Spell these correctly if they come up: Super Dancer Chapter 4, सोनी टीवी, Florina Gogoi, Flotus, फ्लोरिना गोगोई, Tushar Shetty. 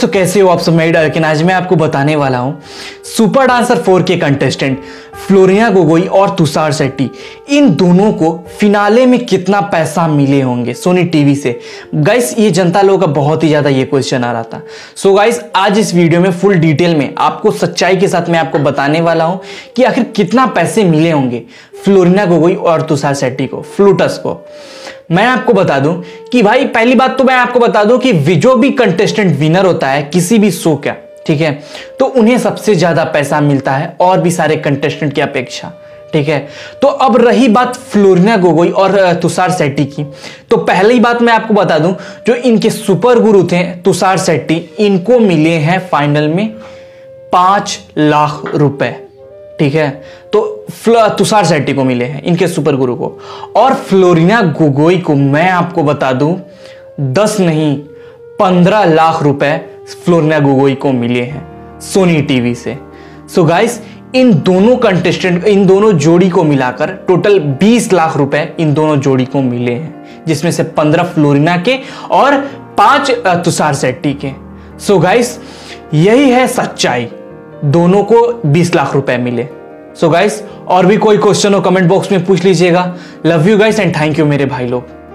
तो कैसे हो आप सब मेरी डाल के आज मैं आपको बताने वाला हूँ सुपर डांसर 4 के कंटेस्टेंट फ्लोरिना गोगोई और तुषार शेट्टी इन दोनों को फिनाले में कितना पैसा मिले होंगे सोनी टीवी से। गाइस ये जनता लोगों का बहुत ही ज़्यादा ये क्वेश्चन आ रहा था। सो गाइस आज इस वीडियो में फुल डिटेल में आपको सच्चाई के साथ मैं आपको बताने वाला हूँ कि आखिर कितना पैसे मिले होंगे फ्लोरिना गोगोई और तुषार शेट्टी को, फ्लूटस को। मैं आपको बता दूं कि भाई पहली बात तो मैं आपको बता दूं कि जो भी कंटेस्टेंट विनर होता है किसी भी शो का, ठीक है, तो उन्हें सबसे ज्यादा पैसा मिलता है और भी सारे कंटेस्टेंट की अपेक्षा, ठीक है। तो अब रही बात फ्लोरिना गोगोई और तुषार शेट्टी की, तो पहली बात मैं आपको बता दूं जो इनके सुपर गुरु थे तुषार शेट्टी, इनको मिले हैं फाइनल में 5 लाख रुपए, ठीक है। तो तुषार शेट्टी को मिले हैं इनके सुपर गुरु को, और फ्लोरिना गोगोई को मैं आपको बता दूं 10 नहीं 15 लाख रुपए फ्लोरिना गोगोई को मिले हैं सोनी टीवी से। सो गाइस इन दोनों कंटेस्टेंट, इन दोनों जोड़ी को मिलाकर टोटल 20 लाख रुपए इन दोनों जोड़ी को मिले हैं, जिसमें से 15 फ्लोरिना के और 5 तुषार शेट्टी के। सो गाइस यही है सच्चाई, दोनों को 20 लाख रुपए मिले। सो गाइस और भी कोई क्वेश्चन हो कमेंट बॉक्स में पूछ लीजिएगा। Love you guys and thank you मेरे भाई लोग।